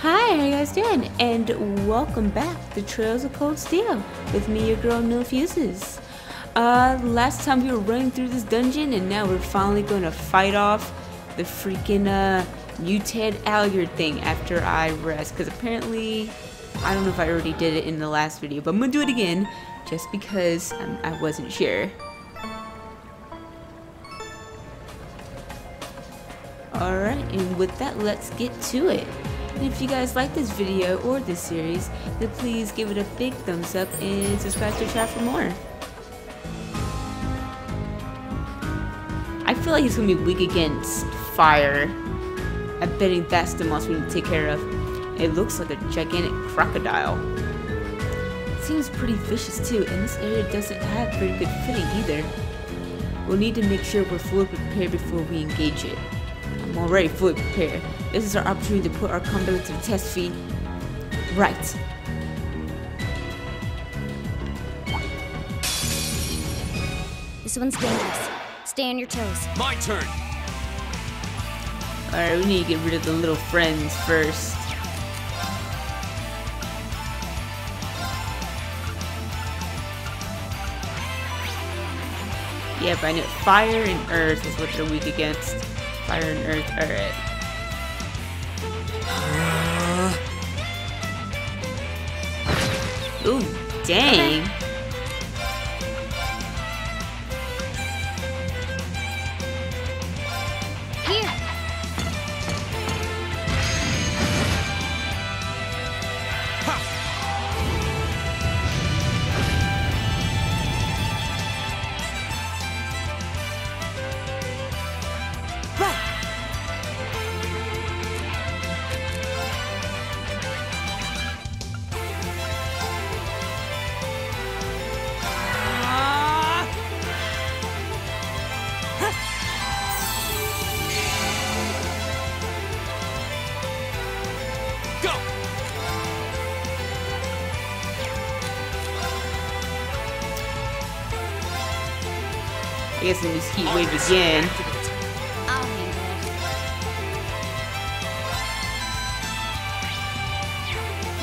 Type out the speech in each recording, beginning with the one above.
Hi, how you guys doing? And welcome back to Trails of Cold Steel with me, your girl, No Fuses. Last time we were running through this dungeon, and now we're finally going to fight off the freaking Uted Allyard thing after I rest, because apparently, I don't know if I already did it in the last video, but I'm gonna do it again just because I wasn't sure. Alright, and with that, let's get to it. And if you guys like this video or this series, then please give it a big thumbs up and subscribe to the channel for more. I feel like he's gonna be weak against fire. I'm betting that's the monster we need to take care of. It looks like a gigantic crocodile. It seems pretty vicious too, and this area doesn't have very good fitting either. We'll need to make sure we're fully prepared before we engage it. I'm already fully prepared. This is our opportunity to put our combat to the test, Fie. Right. This one's dangerous. Stay on your toes. My turn! Alright, we need to get rid of the little friends first. Yeah, but I know fire and earth is what they're weak against. Fire and earth are it. Ooh, dang. Okay. Here. I guess in this heat wave again.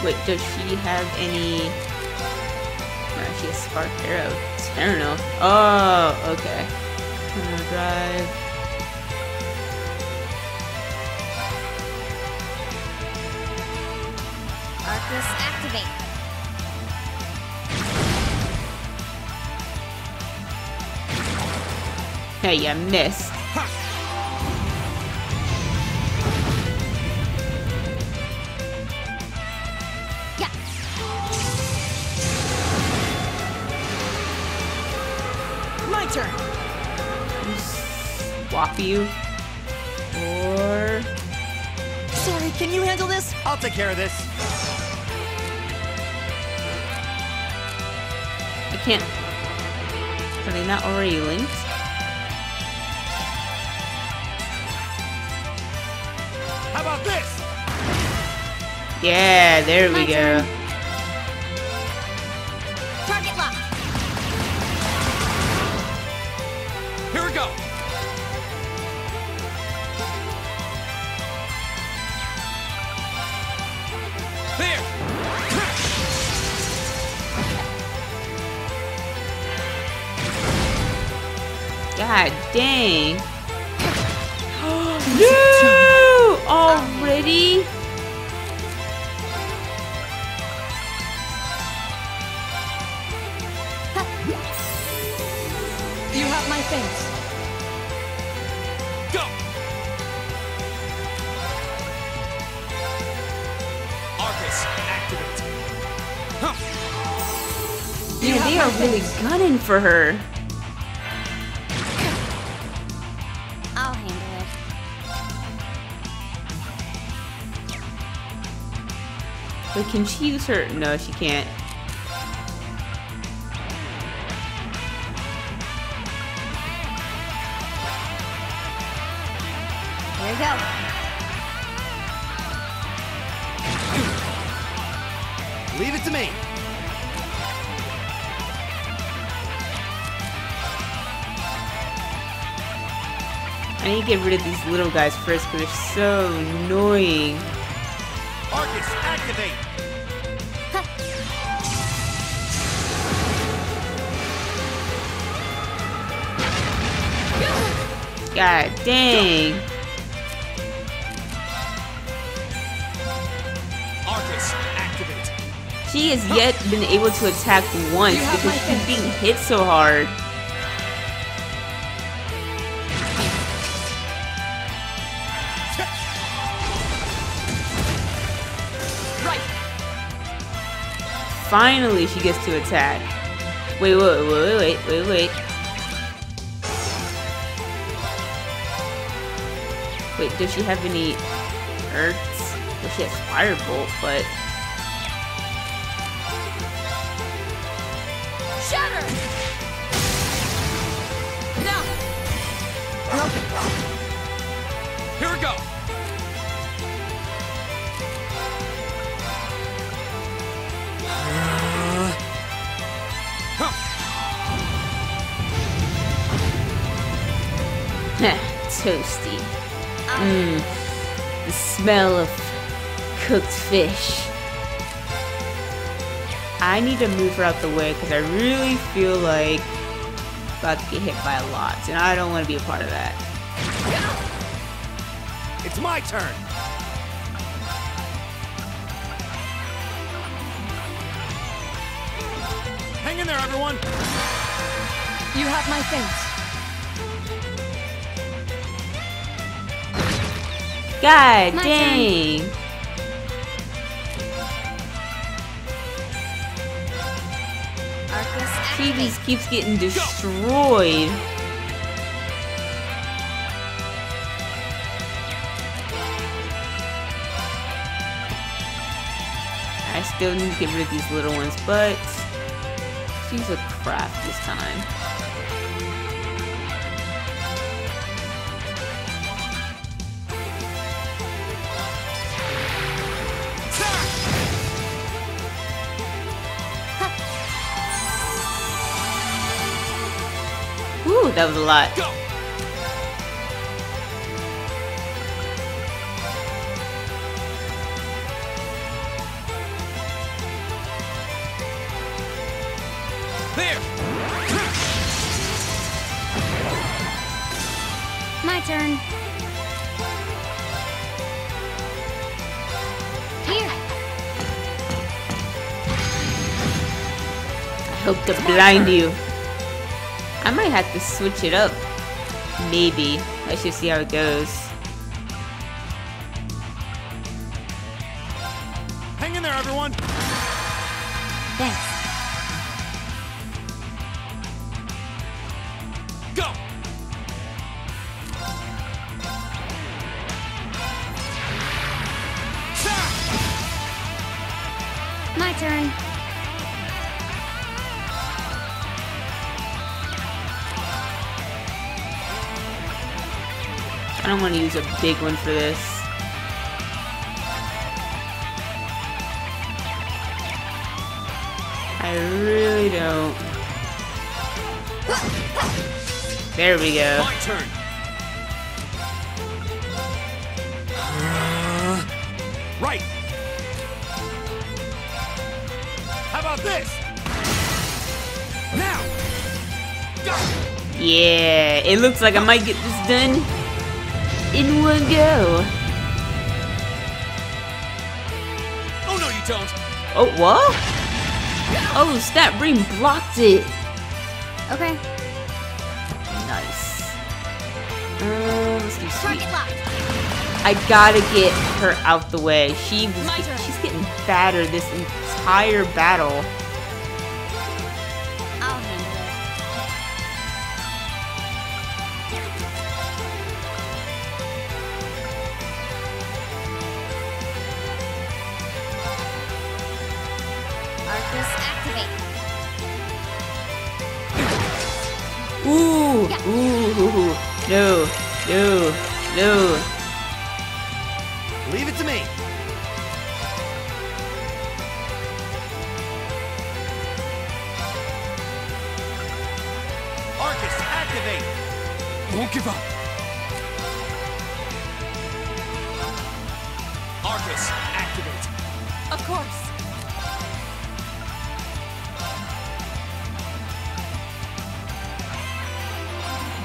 Wait, does she have any? No, she has spark arrow. I don't know. Oh, okay. I'm gonna drive. Arcus activate. Hey, you missed. Ha. Yeah. My turn. Swap you. Or sorry, can you handle this? I'll take care of this. I can't. Are they not already linked? Yeah, there we go. Target lock. Here we go. There. God dang. No! Already? Really gunning for her. I'll handle it. But can she use her? No, she can't. Here we go. Leave it to me. I need to get rid of these little guys first because they're so annoying. Argus, activate! God dang. Argus, activate. She has yet been able to attack once because she's being hit so hard. Right. Finally, she gets to attack. Wait. Wait, does she have any Earths? Well, she has Firebolt, but... Shatter! Now! Here we go! Toasty. The smell of cooked fish. I need to move her out the way because I really feel like I'm about to get hit by a lot, and I don't want to be a part of that. It's my turn. Hang in there, everyone. You have my face. God dang! She just keeps getting destroyed. I still need to get rid of these little ones, but she's a crap this time. That was a lot. Go. There. My turn. Here. I hope to blind you. I might have to switch it up. Maybe. Let's just see how it goes. Hang in there, everyone! Thanks. Go! My turn. I don't want to use a big one for this. I really don't. There we go. My turn. Right. How about this? Now. Go. Yeah, it looks like I might get this done in one go. Oh no, you don't. Oh what? Oh snap! Rean blocked it. Okay. Nice. Let's do sweet. I gotta get her out the way. She's getting battered this entire battle. I'll handle it. Ooh, no. Leave it to me. Arcus, activate. Won't give up. Arcus, activate.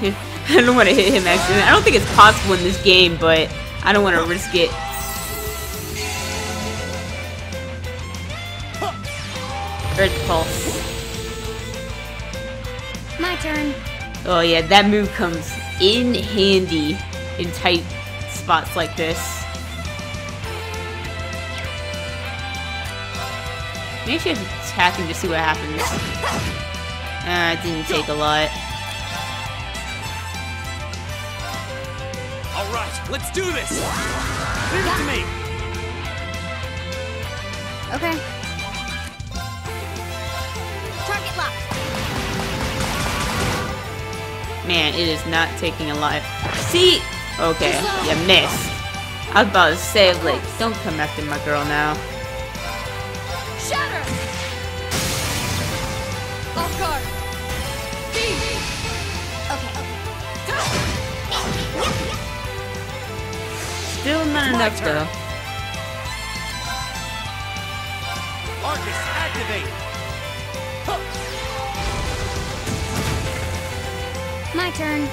I don't want to hit him accidentally. I don't think it's possible in this game, but I don't want to risk it. Earth Pulse. My turn. Oh yeah, that move comes in handy in tight spots like this. Maybe I should attack him to see what happens. It didn't take a lot. Alright, let's do this! Leave it to me! Okay. Target locked. Man, it is not taking a lot. See? Okay, you missed. I was about to say, like, don't come after my girl now. Shatter! Off guard! Okay. Still not enough, though. Arcus, activate! Huh. My turn.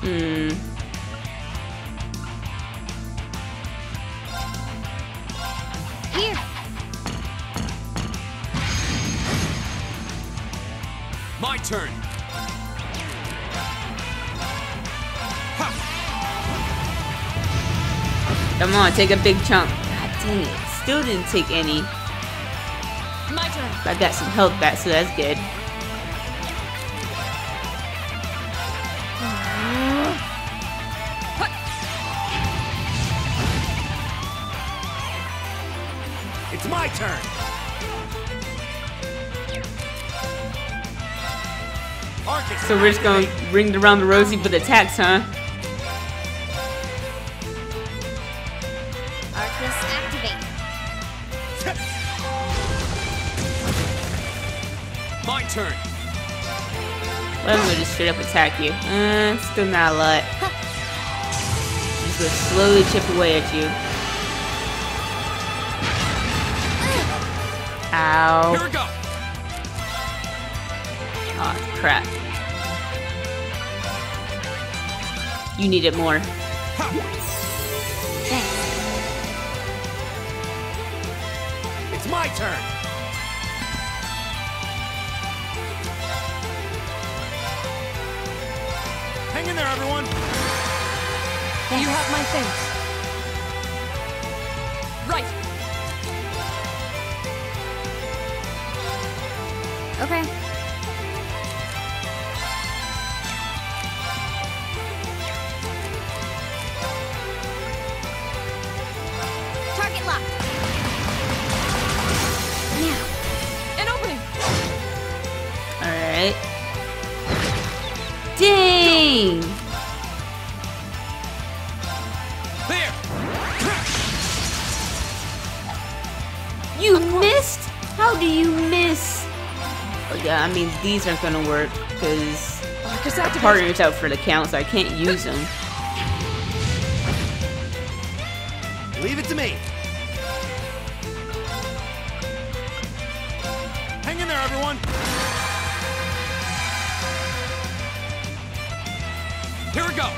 Here. My turn. Ha. Come on, take a big chunk. God dang it. Still didn't take any. My turn. I got some health back, so that's good. My turn. So we're just gonna ring around the rosy with attacks, huh? Arcus, activate. My turn. Well, I'm gonna just straight up attack you. Still not a lot. Just gonna slowly chip away at you. Ow. Here we go. Aw, oh, crap. You need it more. Thanks. It's my turn. Hang in there, everyone. Thanks. You have my thanks. Right. Okay. Target locked. Now. An opening. Alright. Dang! There! You missed? How do you miss? Yeah, I mean, these aren't gonna work because the partner's out for the count, so I can't use them. Leave it to me. Hang in there, everyone. Here we go.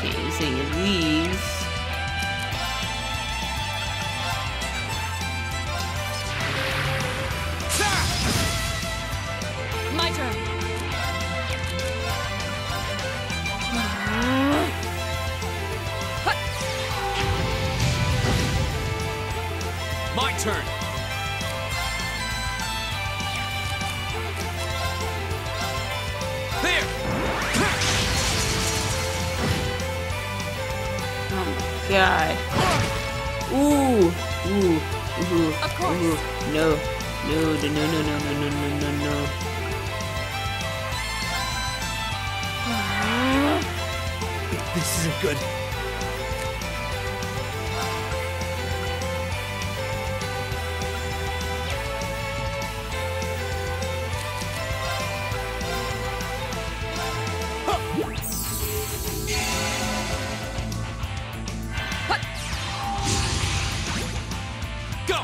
Can't use any of these. God. Ooh. Ooh. Ooh. Of course. Ooh. No. No. No. No. No. No. No. No. No. No. This isn't good. Go!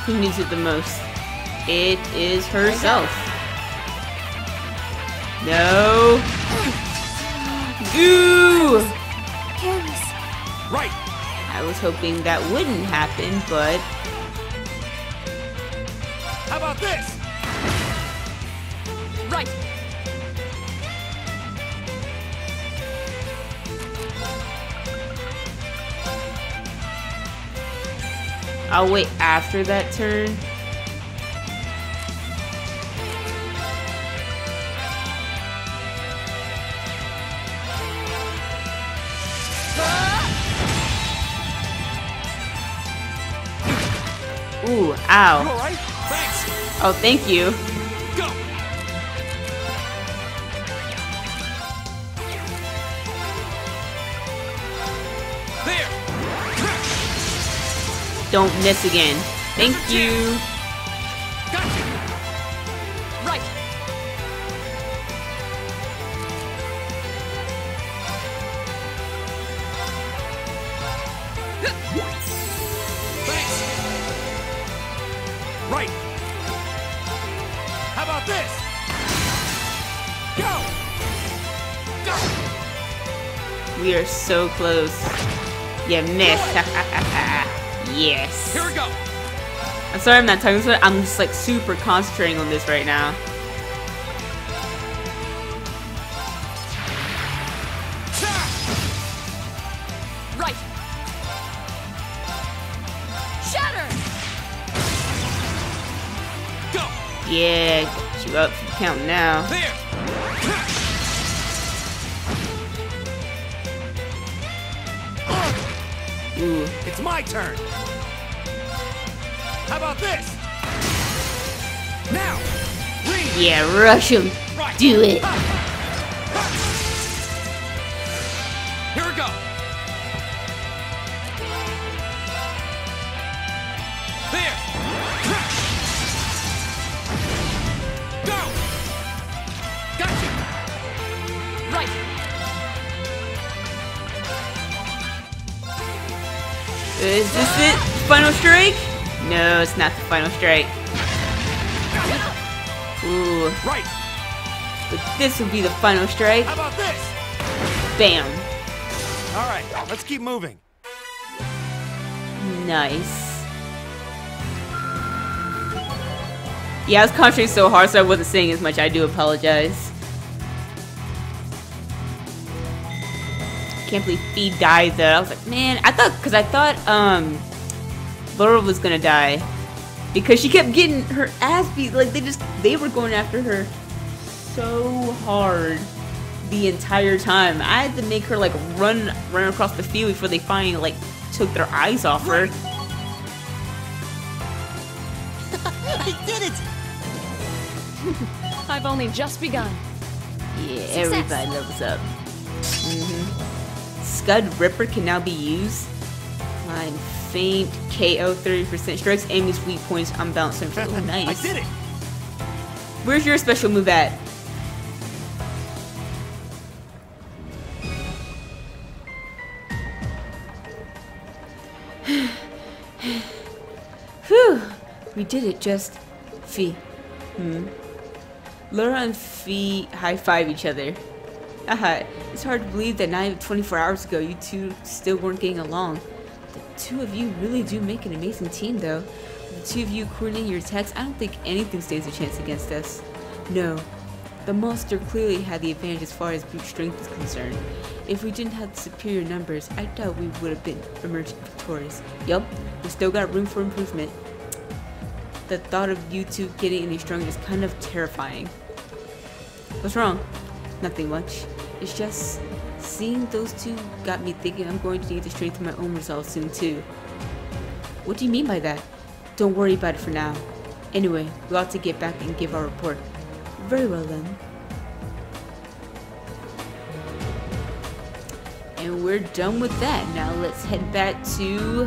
Who needs it the most? It is herself. No. Goo! Right. I was hoping that wouldn't happen, but how about this? Right. I'll wait after that turn. Ooh, ow. Right? Oh, thank you. Go. Don't miss again. Thank you. Gotcha. Right. Thanks. Right. How about this? Go. Go. We are so close. You missed. Yes. Here we go. I'm sorry I'm not talking to it. I'm just like super concentrating on this right now. Right. Shatter. Go. Yeah, get you up for the count now. There. Ooh. It's my turn. How about this? Now! Read. Yeah, rush him. Right. Do it. Here we go. There. Go. Gotcha. Right. Is this it? Final strike? No, it's not the final strike. Ooh. Right. But this will be the final strike. How about this? Bam. All right, let's keep moving. Nice. Yeah, I was concentrating so hard, so I wasn't saying as much. I do apologize. Can't believe Fie died though. I was like, man, I thought Laura was gonna die because she kept getting her ass beat. Like they were going after her so hard the entire time. I had to make her like run across the field before they finally like took their eyes off her. I did it! I've only just begun. Yeah, success. Everybody levels up. Mm-hmm. Scud Ripper can now be used. Line faint, KO 30% strikes, Amy's weak points, unbalanced and oh, nice. I did it! Where's your special move at? Whew! We did it, just Fie. Laura and Fie high-five each other. It's hard to believe that not even 24 hours ago you two still weren't getting along. The two of you really do make an amazing team though. With the two of you coordinating your attacks, I don't think anything stands a chance against us. No, the monster clearly had the advantage as far as brute strength is concerned. If we didn't have the superior numbers, I doubt we would have emerged victorious. Yup, we still got room for improvement. The thought of you two getting any stronger is kind of terrifying. What's wrong? Nothing much. It's just seeing those two got me thinking I'm going to need the strength of my own resolve soon too. What do you mean by that? Don't worry about it for now. Anyway, we ought to get back and give our report. Very well then. And we're done with that. Now let's head back to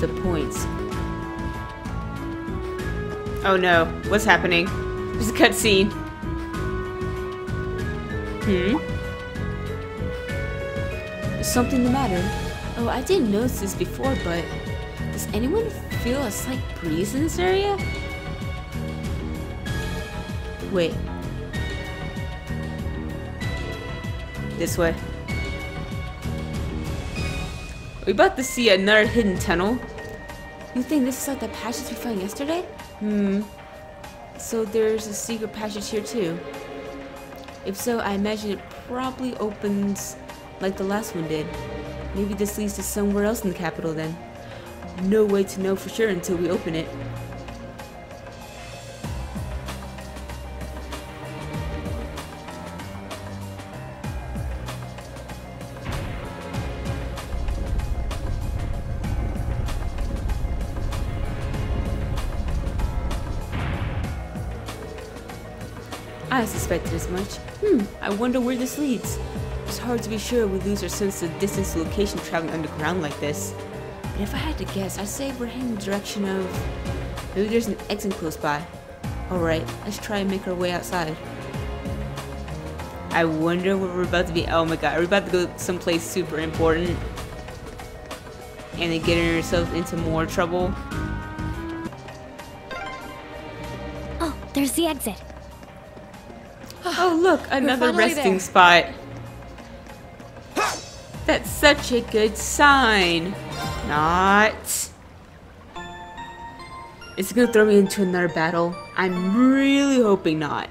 the points. Oh no, what's happening? There's a cutscene. Is something the matter? Oh, I didn't notice this before, but does anyone feel a slight breeze in this area? Wait. This way. We're about to see another hidden tunnel. You think this is like the passage we found yesterday? So there's a secret passage here too. If so, I imagine it probably opens like the last one did. Maybe this leads to somewhere else in the capital then. No way to know for sure until we open it. I suspected as much. I wonder where this leads. It's hard to be sure we lose our sense of distance to location traveling underground like this. But if I had to guess, I'd say we're heading in the direction of... Maybe there's an exit close by. Alright, let's try and make our way outside. I wonder where we're about to be. Oh my god, are we about to go someplace super important? And then getting ourselves into more trouble? Oh, there's the exit. Oh look, another resting spot. That's such a good sign. Not. It's gonna throw me into another battle. I'm really hoping not.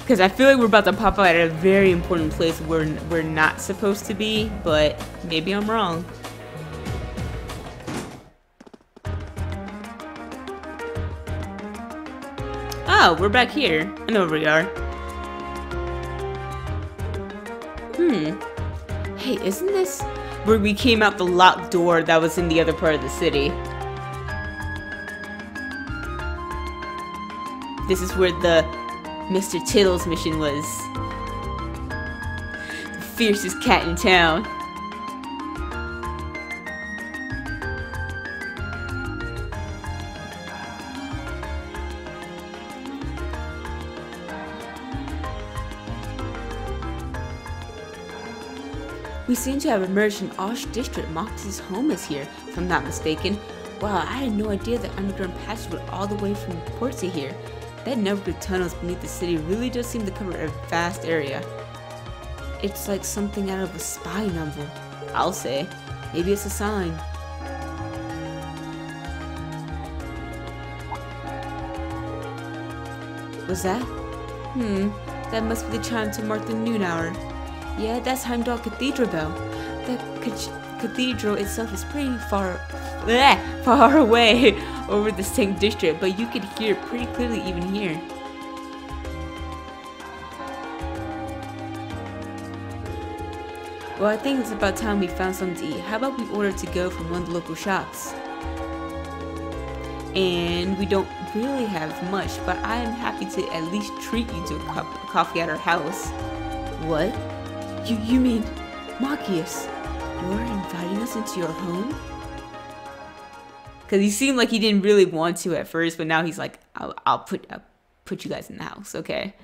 Because I feel like we're about to pop out at a very important place where we're not supposed to be, but maybe I'm wrong. Oh, we're back here. I know where we are. Hey, isn't this where we came out the locked door that was in the other part of the city? This is where the Mr. Tittle's mission was. The fiercest cat in town. We seem to have emerged in Osh District. Mox's home is here, if I'm not mistaken. Wow, I had no idea that underground passage went all the way from port to here. That network of tunnels beneath the city really does seem to cover a vast area. It's like something out of a spy novel, I'll say. Maybe it's a sign. Was that? That must be the chime to mark the noon hour. Yeah, that's Heimdall Cathedral though. The cathedral itself is pretty far away over the Saint District, but you could hear it pretty clearly even here. Well, I think it's about time we found something to eat. How about we order to go from one of the local shops? And we don't really have much, but I am happy to at least treat you to a cup of coffee at our house. What? You mean, Machias, you're inviting us into your home? Because he seemed like he didn't really want to at first, but now he's like, I'll put you guys in the house, okay?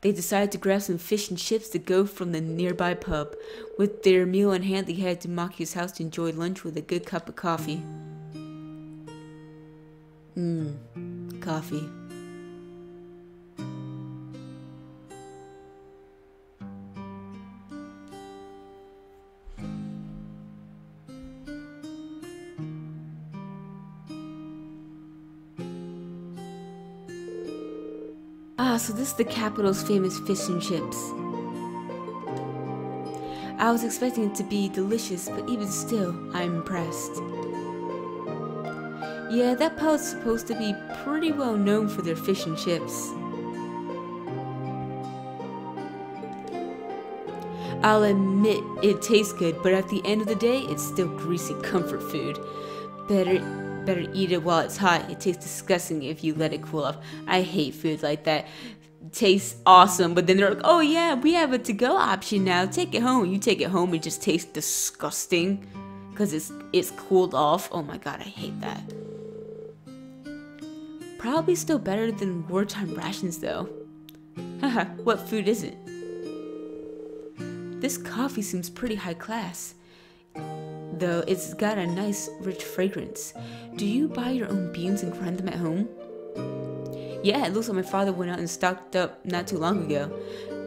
They decided to grab some fish and chips to go from the nearby pub. With their meal in hand, they headed to Machias' house to enjoy lunch with a good cup of coffee. Coffee. So this is the capital's famous fish and chips. I was expecting it to be delicious, but even still, I'm impressed. Yeah, that pub's supposed to be pretty well known for their fish and chips. I'll admit it tastes good, but at the end of the day, it's still greasy comfort food. Better eat it while it's hot. It tastes disgusting if you let it cool off. I hate food like that. tastes awesome, but then they're like, oh yeah, we have a to-go option now, take it home. You take it home, it just tastes disgusting because it's cooled off. Oh my god, I hate that. Probably still better than wartime rations though. Haha, what food is it? This coffee seems pretty high class, though it's got a nice rich fragrance. Do you buy your own beans and grind them at home? Yeah, it looks like my father went out and stocked up not too long ago.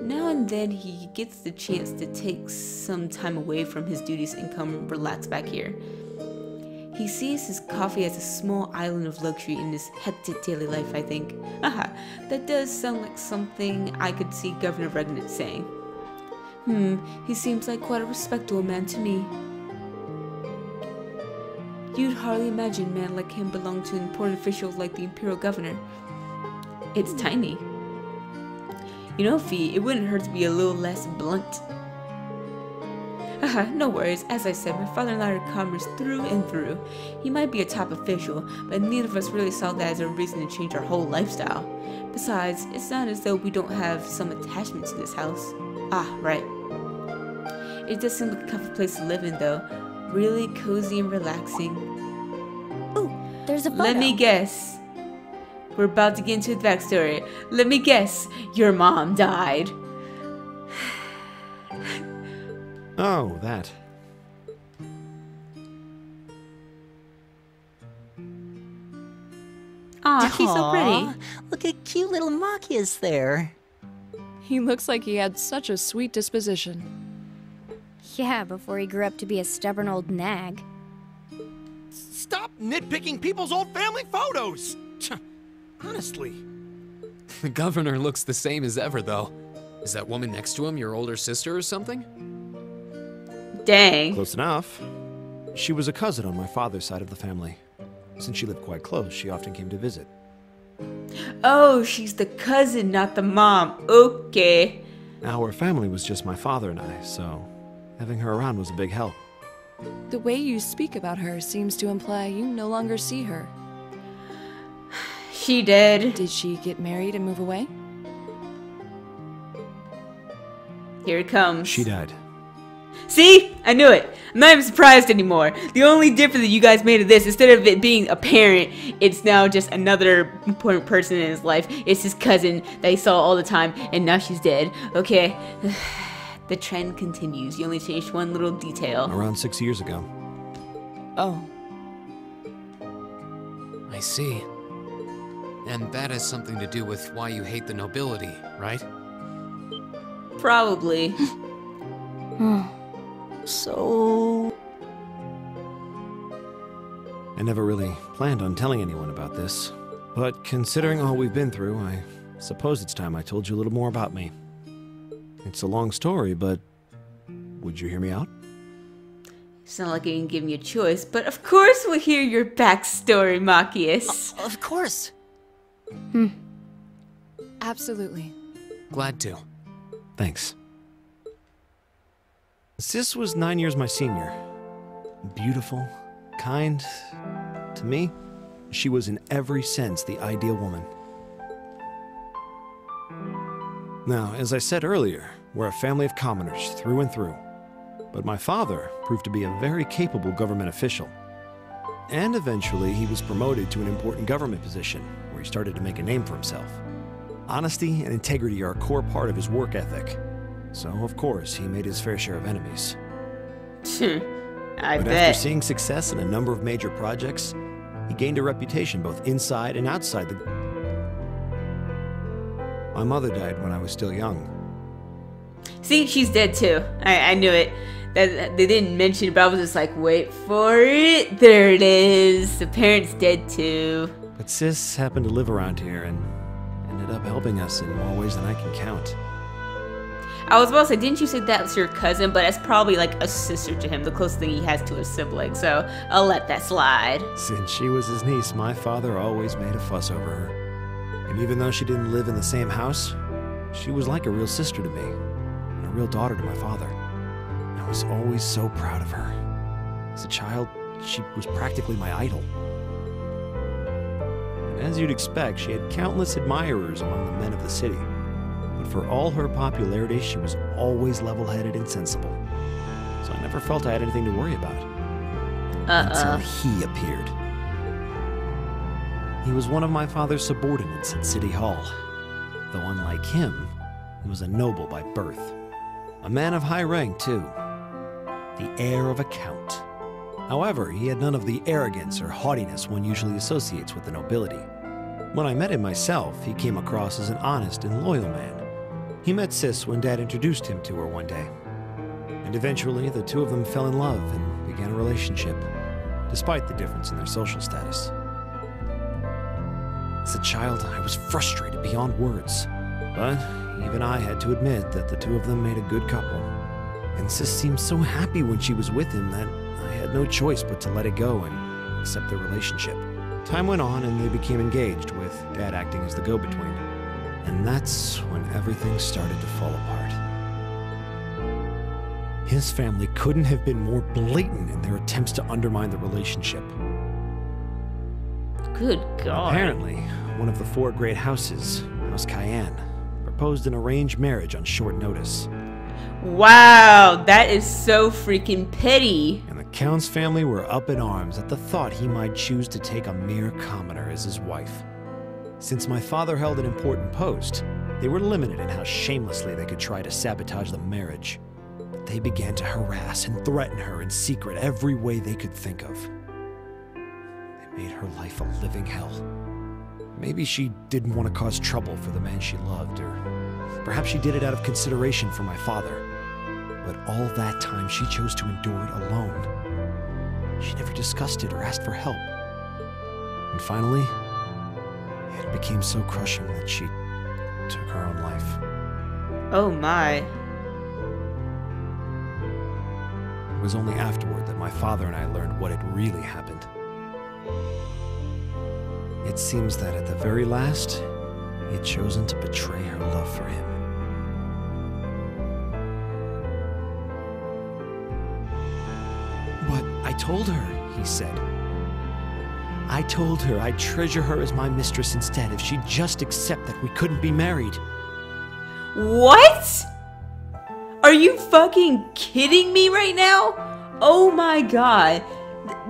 Now and then he gets the chance to take some time away from his duties and come relax back here. He sees his coffee as a small island of luxury in his hectic daily life, I think. Haha, that does sound like something I could see Governor Regnitz saying. He seems like quite a respectable man to me. You'd hardly imagine a man like him belonged to an important official like the Imperial Governor. It's tiny. You know, Fie, it wouldn't hurt to be a little less blunt. Haha, no worries. As I said, my father and I are commerce through and through. He might be a top official, but neither of us really saw that as a reason to change our whole lifestyle. Besides, it's not as though we don't have some attachment to this house. Ah, right. It does seem like a comfy place to live in, though. Really cozy and relaxing. Ooh, there's a photo. Let me guess. We're about to get into the backstory. Let me guess, your mom died. Oh, that. Aw, she's so pretty. Look at cute little Machias there. He looks like he had such a sweet disposition. Yeah, before he grew up to be a stubborn old nag. Stop nitpicking people's old family photos! Honestly. The governor looks the same as ever, though. Is that woman next to him your older sister or something? Dang. Close enough. She was a cousin on my father's side of the family. Since she lived quite close, she often came to visit. Oh, she's the cousin, not the mom. Okay. Our family was just my father and I, so having her around was a big help. The way you speak about her seems to imply you no longer see her. She did. Did she get married and move away? Here it comes. She died. See? I knew it. I'm not even surprised anymore. The only difference that you guys made of this, instead of it being a parent, it's now just another important person in his life. It's his cousin that he saw all the time, and now she's dead. Okay. The trend continues. You only changed one little detail. Around 6 years ago. Oh. I see. And that has something to do with why you hate the nobility, right? Probably. So... I never really planned on telling anyone about this, but considering all we've been through, I suppose it's time I told you a little more about me. It's a long story, but would you hear me out? It's not like you can give me a choice, but of course we'll hear your backstory, Machias. Of course. Absolutely. Glad to. Thanks. Sis was 9 years my senior. Beautiful, kind. To me, she was in every sense the ideal woman. Now, as I said earlier, we're a family of commoners through and through. But my father proved to be a very capable government official. And eventually he was promoted to an important government position, where he started to make a name for himself. Honesty and integrity are a core part of his work ethic. So, of course, he made his fair share of enemies. I bet. But after seeing success in a number of major projects, he gained a reputation both inside and outside the... My mother died when I was still young. See, she's dead too. I knew it. They didn't mention it, but I was just like, wait for it. There it is. The parents dead too. But Sis happened to live around here and ended up helping us in more ways than I can count. I was about to say, didn't you say that was your cousin? But that's probably like a sister to him, the closest thing he has to a sibling. So I'll let that slide. Since she was his niece, my father always made a fuss over her. And even though she didn't live in the same house, she was like a real sister to me and a real daughter to my father. I was always so proud of her. As a child, she was practically my idol. And as you'd expect, she had countless admirers among the men of the city. For all her popularity, she was always level-headed and sensible. So I never felt I had anything to worry about. Until he appeared. He was one of my father's subordinates at City Hall. Though unlike him, he was a noble by birth. A man of high rank, too. The heir of a count. However, he had none of the arrogance or haughtiness one usually associates with the nobility. When I met him myself, he came across as an honest and loyal man. He met Sis when Dad introduced him to her one day. And eventually, the two of them fell in love and began a relationship, despite the difference in their social status. As a child, I was frustrated beyond words, but even I had to admit that the two of them made a good couple. And Sis seemed so happy when she was with him that I had no choice but to let it go and accept their relationship. Time went on and they became engaged, with Dad acting as the go-between. And that's when everything started to fall apart. His family couldn't have been more blatant in their attempts to undermine the relationship. Good God. Apparently, one of the four great houses, House Cayenne, proposed an arranged marriage on short notice. Wow, that is so freaking petty. And the Count's family were up in arms at the thought he might choose to take a mere commoner as his wife. Since my father held an important post, they were limited in how shamelessly they could try to sabotage the marriage. But they began to harass and threaten her in secret every way they could think of. Made her life a living hell. Maybe she didn't want to cause trouble for the man she loved, or perhaps she did it out of consideration for my father. But all that time, she chose to endure it alone. She never discussed it or asked for help. And finally, it became so crushing that she took her own life. Oh my. It was only afterward that my father and I learned what had really happened. It seems that at the very last, he had chosen to betray her love for him. But I told her, he said. I told her I'd treasure her as my mistress instead if she'd just accept that we couldn't be married. What? Are you fucking kidding me right now? Oh my God.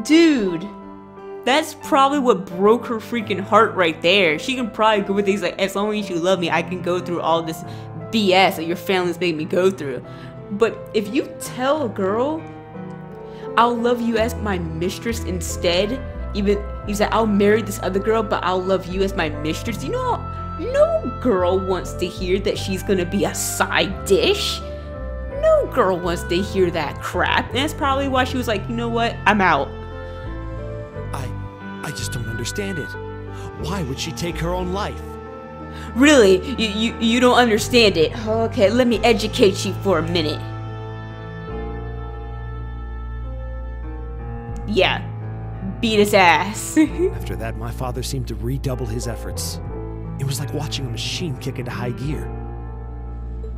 Dude. That's probably what broke her freaking heart right there. She can probably go with things like, as long as you love me, I can go through all this BS that your family's made me go through. But if you tell a girl, I'll love you as my mistress instead, even you said, I'll marry this other girl, but I'll love you as my mistress. You know, no girl wants to hear that she's gonna be a side dish. No girl wants to hear that crap. And that's probably why she was like, you know what, I'm out. I just don't understand it. Why would she take her own life? Really? You don't understand it? Okay, let me educate you for a minute. Yeah. Beat his ass. After that, my father seemed to redouble his efforts. It was like watching a machine kick into high gear.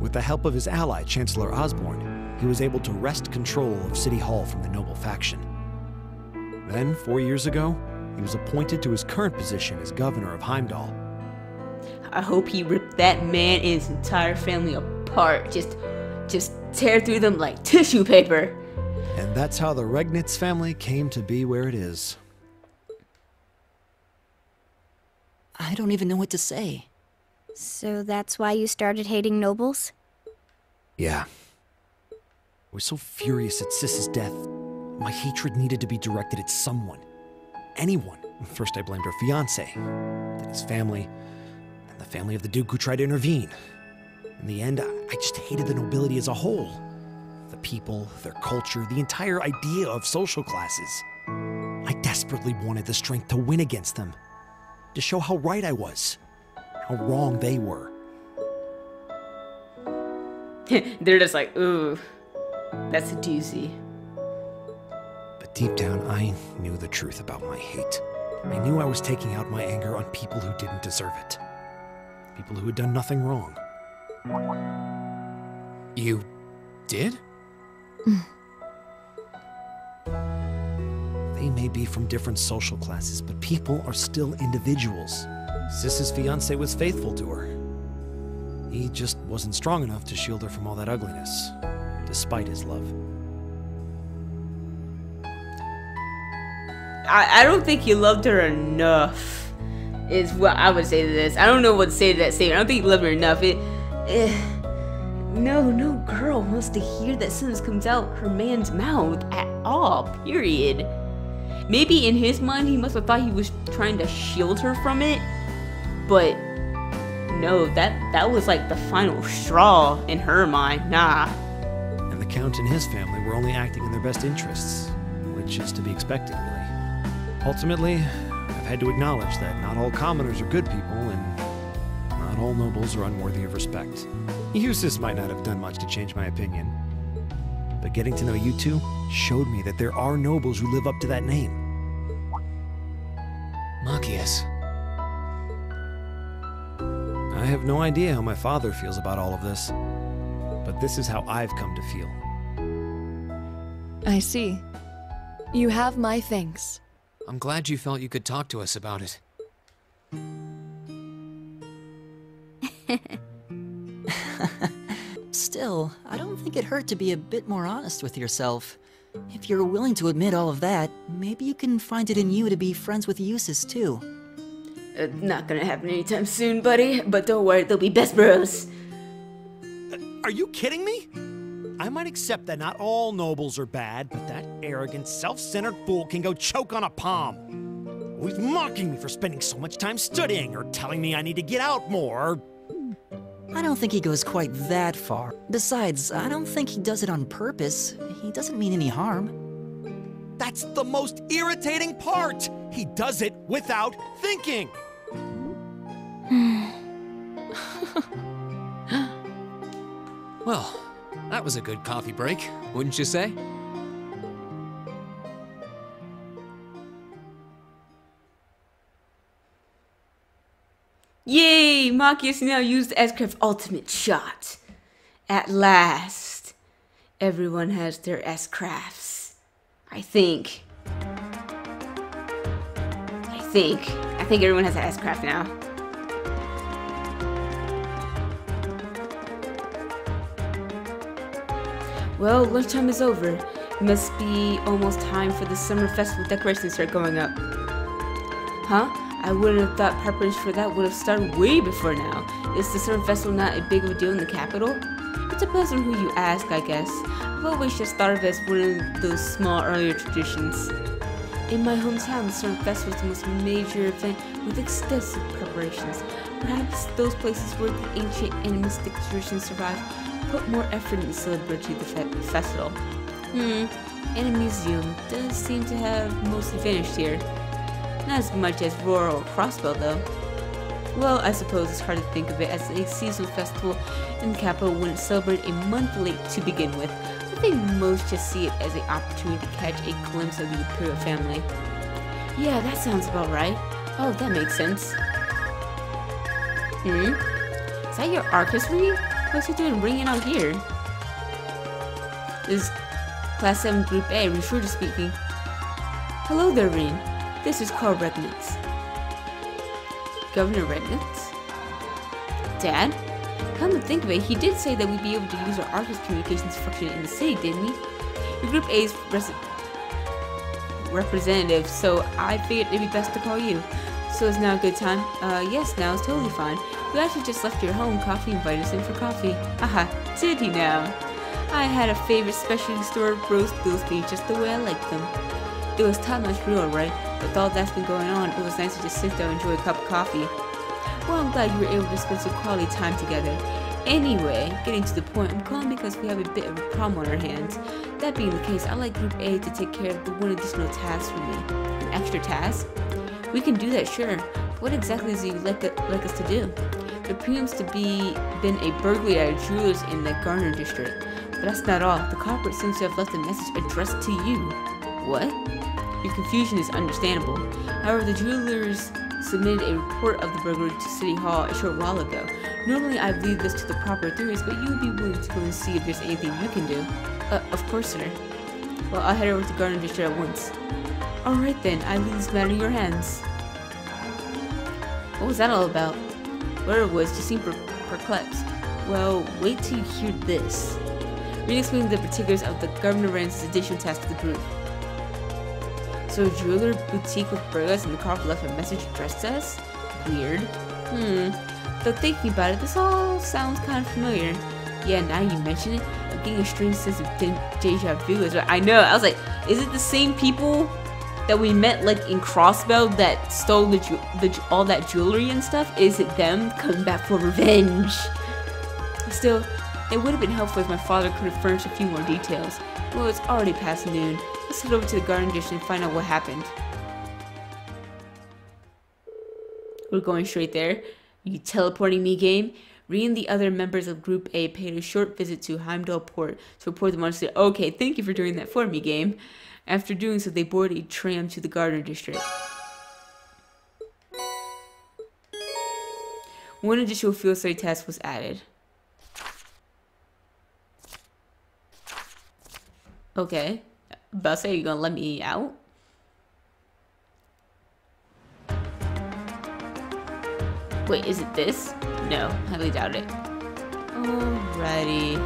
With the help of his ally, Chancellor Osborne, he was able to wrest control of City Hall from the noble faction. Then, 4 years ago, he was appointed to his current position as governor of Heimdall. I hope he ripped that man and his entire family apart. Just tear through them like tissue paper. And that's how the Regnitz family came to be where it is. I don't even know what to say. So that's why you started hating nobles? Yeah. I was so furious at Sis's death. My hatred needed to be directed at someone. Anyone. First I blamed her fiancé, then his family, then the family of the Duke who tried to intervene. In the end, I just hated the nobility as a whole. The people, their culture, the entire idea of social classes. I desperately wanted the strength to win against them, to show how right I was, how wrong they were. They're just like, ooh, that's a doozy. Deep down, I knew the truth about my hate. I knew I was taking out my anger on people who didn't deserve it. People who had done nothing wrong. You did? They may be from different social classes, but people are still individuals. Sis's fiancé was faithful to her. He just wasn't strong enough to shield her from all that ugliness, despite his love. I don't think he loved her enough, is what I would say to this. I don't know what to say to that statement. I don't think he loved her enough. No girl wants to hear that sentence comes out her man's mouth at all, period. Maybe in his mind, he must have thought he was trying to shield her from it, but no, that was like the final straw in her mind, nah. And the Count and his family were only acting in their best interests, which is to be expected, really. Ultimately, I've had to acknowledge that not all commoners are good people, and not all nobles are unworthy of respect. Jusis might not have done much to change my opinion, but getting to know you two showed me that there are nobles who live up to that name. Machias. I have no idea how my father feels about all of this, but this is how I've come to feel. I see. You have my thanks. I'm glad you felt you could talk to us about it. Still, I don't think it hurt to be a bit more honest with yourself. If you're willing to admit all of that, maybe you can find it in you to be friends with Jusis too. Not gonna happen anytime soon, buddy, but don't worry, they'll be best bros. Are you kidding me? I might accept that not all nobles are bad, but that arrogant, self-centered fool can go choke on a palm. Always mocking me for spending so much time studying, or telling me I need to get out more, or... I don't think he goes quite that far. Besides, I don't think he does it on purpose. He doesn't mean any harm. That's the most irritating part! He does it without thinking! Well, that was a good coffee break, wouldn't you say? Yay! Machias now used the S-Craft's ultimate shot. At last, everyone has their S-Crafts. I think everyone has an S-Craft now. Well, lunchtime is over. It must be almost time for the summer festival decorations start going up. Huh? I wouldn't have thought preparations for that would have started way before now. Is the summer festival not a big of a deal in the capital? It depends on who you ask, I guess. I've always just thought of it as one of those small earlier traditions. In my hometown, the summer festival is the most major event with extensive preparations. Perhaps those places where the ancient and mystic traditions survive put more effort into celebrating the festival. And a museum does seem to have mostly vanished here. Not as much as rural Crossbell, though. Well, I suppose it's hard to think of it as a seasonal festival in the capital when it's celebrated a month late to begin with. I think most just see it as an opportunity to catch a glimpse of the imperial family. Yeah, that sounds about right. Oh, that makes sense. Is that your artistry? What's he doing ringing out here? This is Class 7 Group A, Rean Schwarzer speaking. Hello there, Rean. This is Carl Regnitz. Governor Regnitz? Dad? Come to think of it, he did say that we'd be able to use our Arcus communications function in the city, didn't he? Your Group A's representative, so I figured it'd be best to call you. So is now a good time? Yes, now is totally fine. We actually just left your home. Coffee invited us in for coffee. Haha, did he now? I had a favorite specialty store roast those things just the way I liked them. It was top-notch real, right? With all that's been going on, it was nice to just sit there and enjoy a cup of coffee. Well, I'm glad you were able to spend some quality time together. Anyway, getting to the point, I'm calling because we have a bit of a problem on our hands. That being the case, I'd like Group A to take care of the one additional task for me. An extra task? We can do that, sure. But what exactly is it you'd like us to do? There appears to be been a burglary at a jeweler's in the Garner district. But that's not all. The culprit seems to have left a message addressed to you. What? Your confusion is understandable. However, the jewelers submitted a report of the burglary to City Hall a short while ago. Normally, I'd leave this to the proper authorities, but you would be willing to go and see if there's anything you can do. Of course, sir. Well, I'll head over to Garden District at once. Alright then, I leave this matter in your hands. What was that all about? Whatever it was, you seemed perplexed. Well, wait till you hear this. Rean explains the particulars of the Governor Regnitz' sedition task to the group. So a jeweler boutique with burglas and the cop left a message addressed to us? Weird. Though thinking about it, this all sounds kind of familiar. Yeah, now you mention it, I'm getting a strange sense of deja vu as well. I know, I was like, is it the same people that we met like in Crossbell that stole all that jewelry and stuff? Is it them coming back for revenge? Still, it would have been helpful if my father could have furnished a few more details. Well, it's already past noon. Let's head over to the garden dish and find out what happened. We're going straight there. You teleporting me, game? Rean and the other members of Group A paid a short visit to Heimdall Port to report the monster. Okay, thank you for doing that for me, game. After doing so, they boarded a tram to the Garden District. One additional field study task was added. Okay. Buster, are you gonna let me out? Wait, is it this? No, I highly doubt it. Alrighty.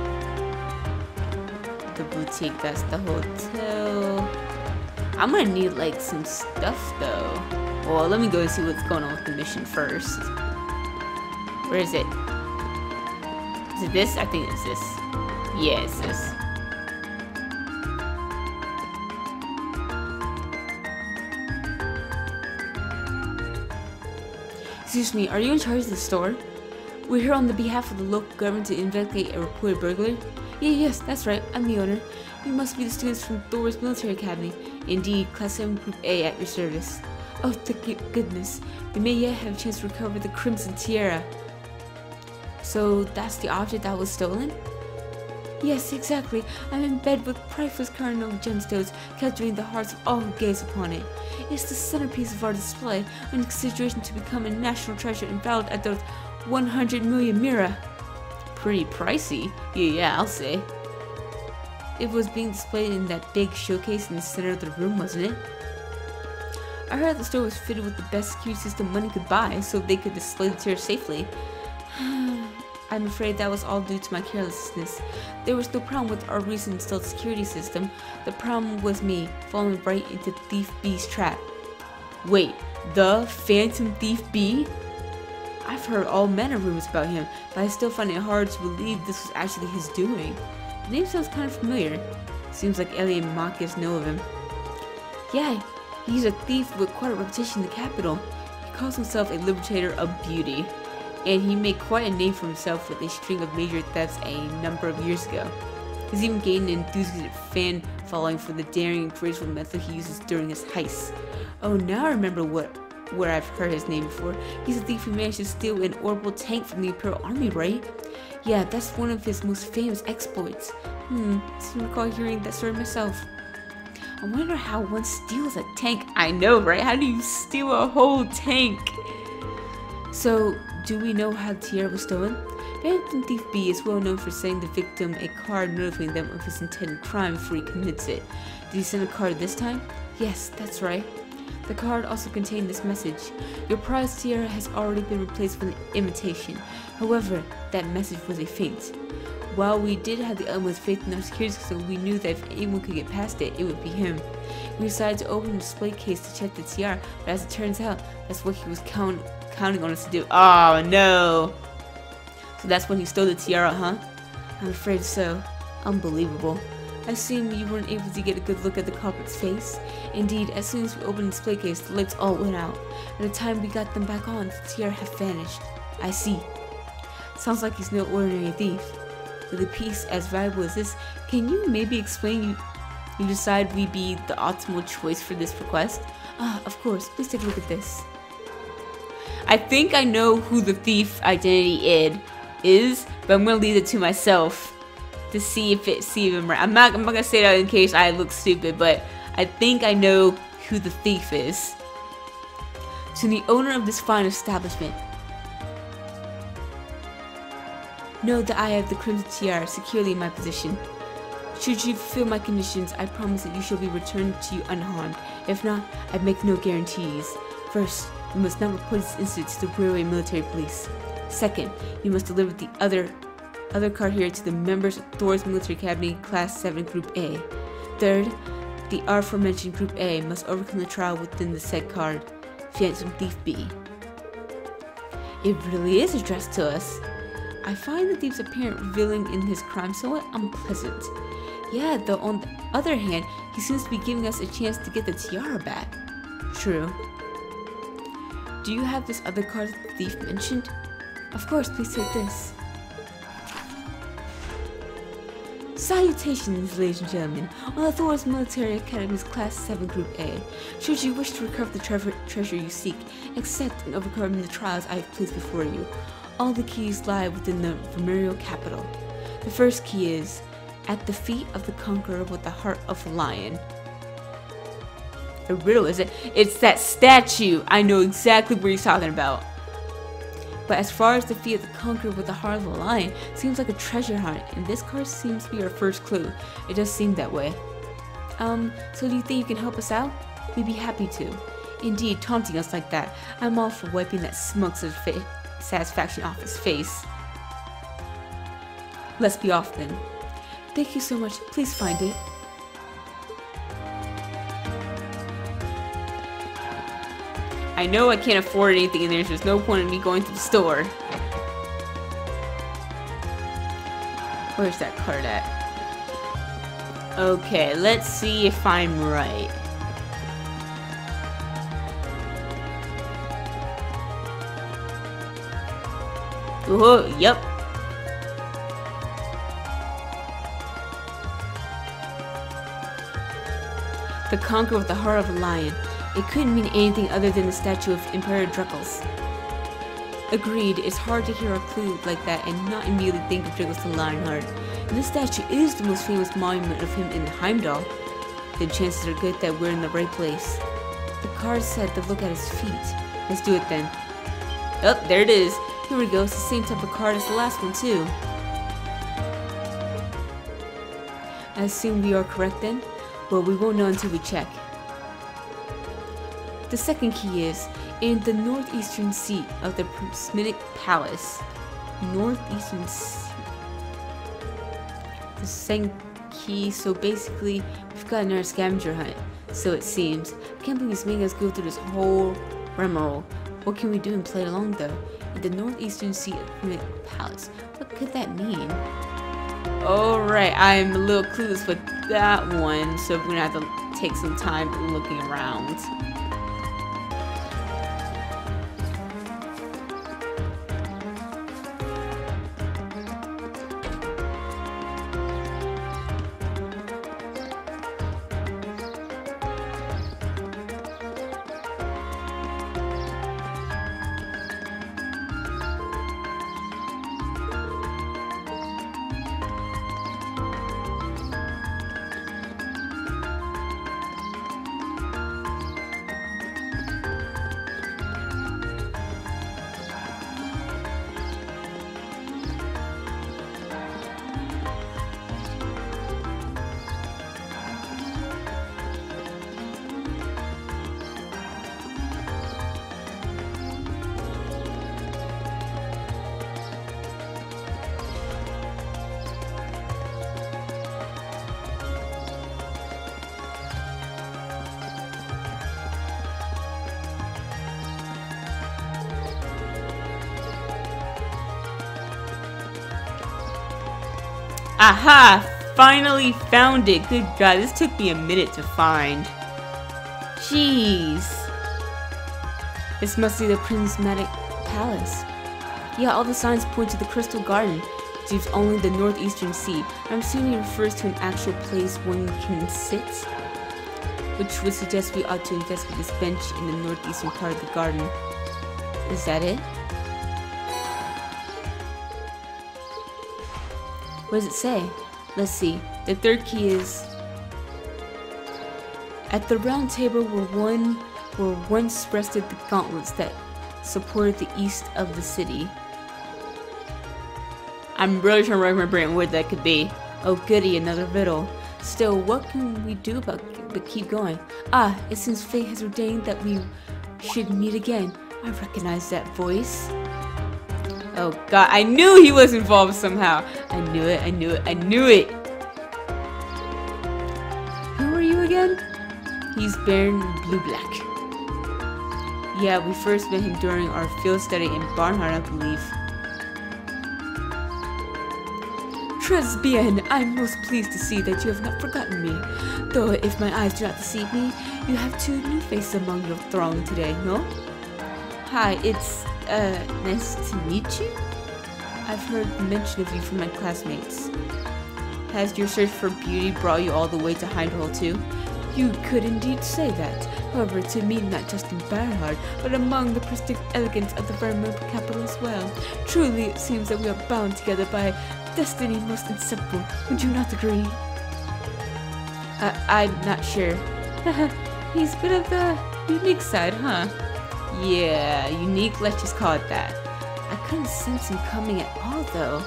The boutique, that's the hotel. I'm gonna need like some stuff though. Well, let me go see what's going on with the mission first. Where is it? Is it this? I think it's this. Yeah, it's this. Excuse me, are you in charge of the store? We're here on the behalf of the local government to investigate a reported burglary. Yes, that's right, I'm the owner. You must be the students from Thor's Military Academy. Indeed, Class 7 Group A at your service. Oh, thank goodness. They may yet have a chance to recover the Crimson Tiara. So, that's the object that was stolen? Yes, exactly. I'm in bed with priceless Caranova gemstones, capturing the hearts of all who gaze upon it. It's the centerpiece of our display, in consideration to become a national treasure and valued at those 100 million mira. Pretty pricey. Yeah, I'll say. It was being displayed in that big showcase in the center of the room, wasn't it? I heard the store was fitted with the best security system money could buy, so they could display the tier safely. I'm afraid that was all due to my carelessness. There was no problem with our recent installed security system. The problem was me falling right into Thief Bee's trap. Wait, the Phantom Thief Bee? I've heard all manner of rumors about him, but I still find it hard to believe this was actually his doing. The name sounds kind of familiar. Seems like Ellie and Machias know of him. Yeah, he's a thief with quite a reputation in the capital. He calls himself a Liberator of Beauty. And he made quite a name for himself with a string of major thefts a number of years ago. He's even gained an enthusiastic fan following for the daring and graceful method he uses during his heists. Oh, now I remember where I've heard his name before. He's a thief who managed to steal an orbital tank from the Imperial Army, right? Yeah, that's one of his most famous exploits. I seem to recall hearing that story myself. I wonder how one steals a tank. I know, right? How do you steal a whole tank? So, do we know how the tiara was stolen? Phantom Thief Bee is well known for sending the victim a card notifying them of his intended crime before he commits it. Did he send a card this time? Yes, that's right. The card also contained this message. Your prized tiara has already been replaced with an imitation. However, that message was a feint. While we did have the utmost faith in our security system, we knew that if anyone could get past it, it would be him. We decided to open the display case to check the tiara, but as it turns out, that's what he was counting on us to do. Oh no! So that's when he stole the tiara, huh? I'm afraid so. Unbelievable. I assume you weren't able to get a good look at the culprit's face. Indeed, as soon as we opened the display case, the lights all went out. By the time we got them back on, the tiara had vanished. I see. Sounds like he's no ordinary thief. With a piece as valuable as this, can you maybe explain you decide we'd be the optimal choice for this request? Ah, of course. Please take a look at this. I think I know who the thief identity is, but I'm gonna leave it to myself to see if it's even right. I'm not gonna say that in case I look stupid, but I think I know who the thief is. To the owner of this fine establishment. Know that I have the Crimson Tiara securely in my position. Should you fulfill my conditions, I promise that you shall be returned to you unharmed. If not, I make no guarantees. First, you must not report this incident to the railway military police. Second, you must deliver the other other card here to the members of Thor's Military Academy, Class 7 Group A. Third, the aforementioned Group A must overcome the trial within the said card, Phantom Thief Bee. It really is addressed to us. I find the thief's apparent revealing in his crime somewhat unpleasant. Yeah, though on the other hand, he seems to be giving us a chance to get the tiara back. True. Do you have this other card that the thief mentioned? Of course, please take this. Salutations, ladies and gentlemen, on the Thor's Military Academy's Class 7 Group A. Should you wish to recover the treasure you seek, accept and overcome the trials I have placed before you. All the keys lie within the Vermeerial Capital. The first key is, at the feet of the conqueror with the heart of a lion. A riddle, is it? It's that statue! I know exactly what he's talking about. But as far as the feet of the conqueror with the heart of a lion, seems like a treasure hunt, and this card seems to be our first clue. It does seem that way. So do you think you can help us out? We'd be happy to. Indeed, taunting us like that, I'm all for wiping that smug satisfaction off his face. Let's be off then. Thank you so much, please find it. I know I can't afford anything in there, so there's no point in me going to the store. Where's that card at? Okay, let's see if I'm right. Whoa, yep. The conqueror with the heart of a lion. It couldn't mean anything other than the statue of Emperor Dracolz. Agreed, it's hard to hear a clue like that and not immediately think of Dracolz the Lionheart. And this statue is the most famous monument of him in Heimdall. The chances are good that we're in the right place. The card said to look at his feet. Let's do it then. Oh, there it is. Here we go, it's the same type of card as the last one too. I assume we are correct then? Well, we won't know until we check. The second key is in the northeastern seat of the Prismatic Palace. Northeastern seat. The second key, so basically we've got another scavenger hunt, so it seems. I can't believe he's making us go through this whole rigmarole. What can we do and play along though? In the northeastern seat of the Prismatic Palace. What could that mean? Alright, I'm a little clueless with that one, so we're gonna have to take some time looking around. Aha! Finally found it! Good God, this took me a minute to find. Jeez! This must be the Prismatic Palace. Yeah, all the signs point to the Crystal Garden, which is only the northeastern sea. I'm assuming it refers to an actual place one can sit, which would suggest we ought to investigate this bench in the northeastern part of the garden. Is that it? What does it say? Let's see. The third key is at the round table were once rested the gauntlets that supported the east of the city. I'm really trying to remember what that could be. Oh goody, another riddle. Still, what can we do but keep going? Ah, it seems fate has ordained that we should meet again. I recognize that voice. Oh god, I knew he was involved somehow. I knew it, I knew it, I knew it. Who are you again? He's Baron Blue Black. Yeah, we first met him during our field study in Barnhart, I believe. Tres bien, I'm most pleased to see that you have not forgotten me. Though if my eyes do not deceive me, you have two new faces among your throng today, no? Hi, it's... nice to meet you? I've heard mention of you from my classmates. Has your search for beauty brought you all the way to Heimdall too? You could indeed say that. However, to me, not just in Barnhart, but among the prismatic elegance of the Vermeerial Capital as well. Truly, it seems that we are bound together by destiny most inseparable. Would you not agree? I'm not sure. He's a bit of the unique side, huh? Yeah, unique, let's just call it that. I couldn't sense him coming at all, though.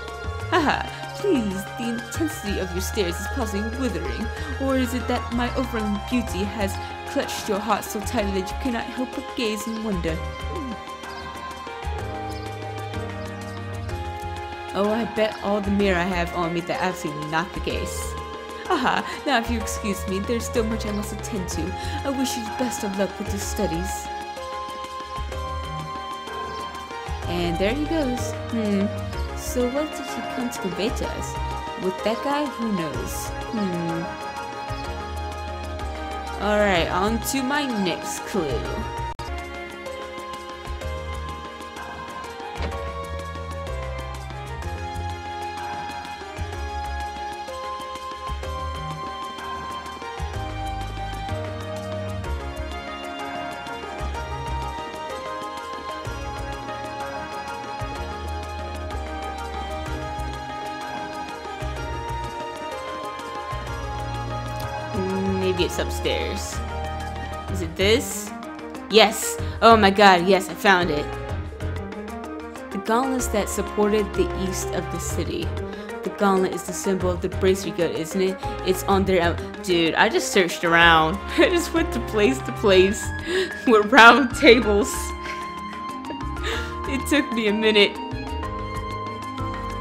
Haha, please, the intensity of your stares is causing withering. Or is it that my overwhelming beauty has clutched your heart so tightly that you cannot help but gaze in wonder? Oh, I bet all the mirror I have on me that absolutely not the case. Haha, now if you excuse me, there's still much I must attend to. I wish you the best of luck with your studies. And there he goes. So what did he come to convey to us? With that guy, who knows? Alright, on to my next clue. It's upstairs. Is it this? Yes! Oh my god, yes, I found it. The gauntlets that supported the east of the city. The gauntlet is the symbol of the Bracer Guild, isn't it? It's on their... Dude, I just searched around. I just went to place with round tables. It took me a minute.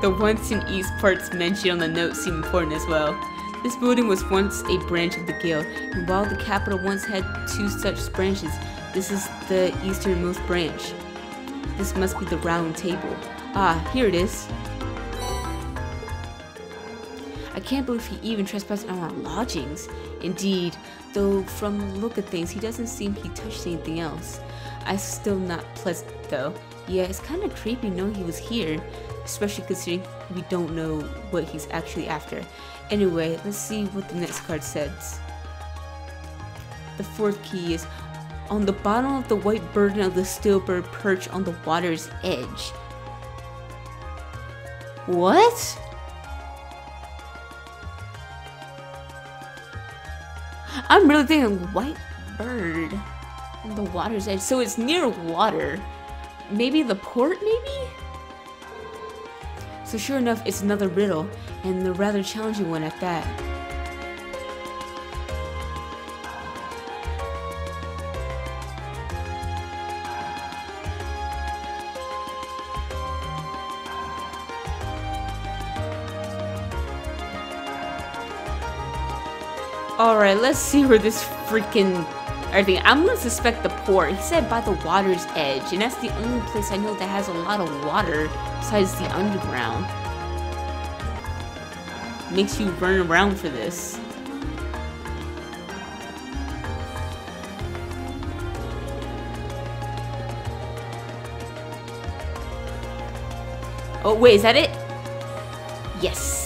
The once in east parts mentioned on the note seem important as well. This building was once a branch of the guild, and while the capital once had two such branches, this is the easternmost branch. This must be the round table. Ah, here it is. I can't believe he even trespassed on our lodgings. Indeed, though from the look of things, he doesn't seem he touched anything else. I'm still not pleasant, though. Yeah, it's kind of creepy knowing he was here, especially considering we don't know what he's actually after. Anyway, let's see what the next card says. The fourth key is on the bottom of the white burden of the steel bird perched on the water's edge. What? I'm really thinking white bird on the water's edge. So it's near water. Maybe the port, maybe? So sure enough, it's another riddle, and a rather challenging one at that. Alright, let's see where this freaking... everything. I'm gonna suspect the port. He said by the water's edge, and that's the only place I know that has a lot of water besides the underground. Makes you run around for this. Oh wait, is that it? Yes.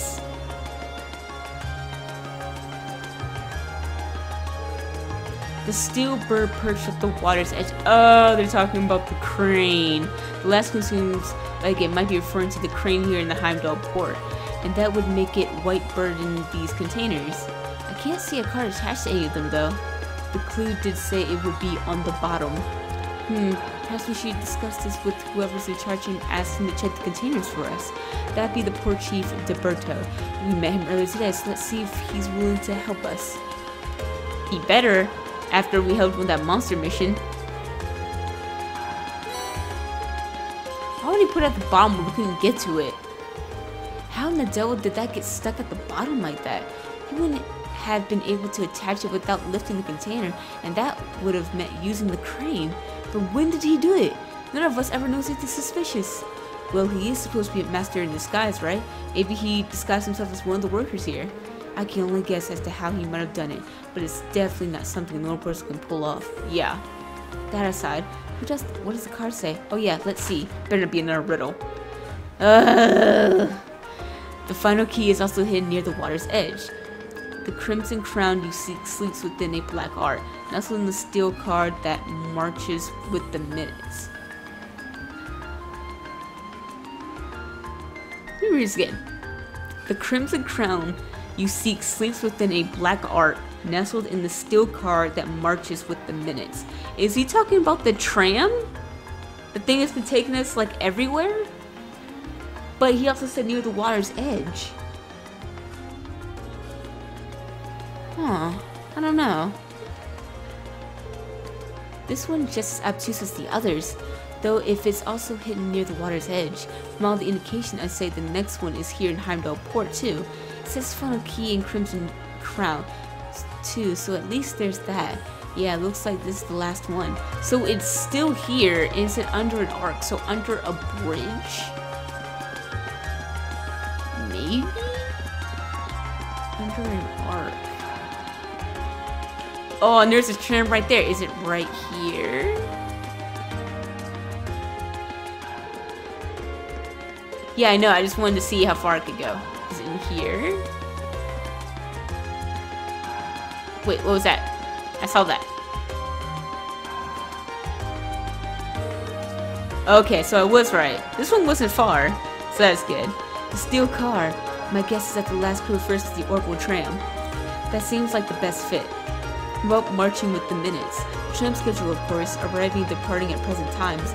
The steel bird perched at the water's edge. Oh, they're talking about the crane. The last one seems like it might be referring to the crane here in the Heimdall Port, and that would make it white bird in these containers. I can't see a card attached to any of them though. The clue did say it would be on the bottom. Perhaps we should discuss this with whoever's in charge and ask him to check the containers for us. That'd be the port chief, Deberto. We met him earlier today, so let's see if he's willing to help us. He better. After we helped with that monster mission. Why would he put it at the bottom where we couldn't get to it. How in the devil did that get stuck at the bottom like that? He wouldn't have been able to attach it without lifting the container, and that would have meant using the crane. But when did he do it? None of us ever noticed. It's suspicious. Well, he is supposed to be a master in disguise, right? Maybe he disguised himself as one of the workers here. I can only guess as to how he might have done it, but it's definitely not something a normal person can pull off. Yeah. That aside, what does the card say? Oh yeah, let's see. Better be another riddle. The final key is also hidden near the water's edge. The crimson crown you seek sleeps within a black art, nestled in the steel card that marches with the minutes. Let me read this again. The crimson crown you seek sleeps within a black art, nestled in the steel card that marches with the minutes. Is he talking about the tram? The thing that's been taking us like everywhere? But he also said near the water's edge. Huh, I don't know. This one's just as obtuse as the others, though if it's also hidden near the water's edge. From all the indication, I'd say the next one is here in Heimdall Port too. It says funnel key and crimson crown too, so at least there's that. Yeah, it looks like this is the last one. So it's still here, and it's under an arc, so under a bridge? Maybe? Under an arc. Oh, and there's a tram right there. Is it right here? Yeah, I know. I just wanted to see how far it could go. Is it in here? Wait, what was that? I saw that. Okay, so I was right. This one wasn't far, so that's good. The steel car. My guess is that the last crew first is the orbital tram. That seems like the best fit. Well, marching with the minutes. Tram schedule, of course, arriving and departing at present times.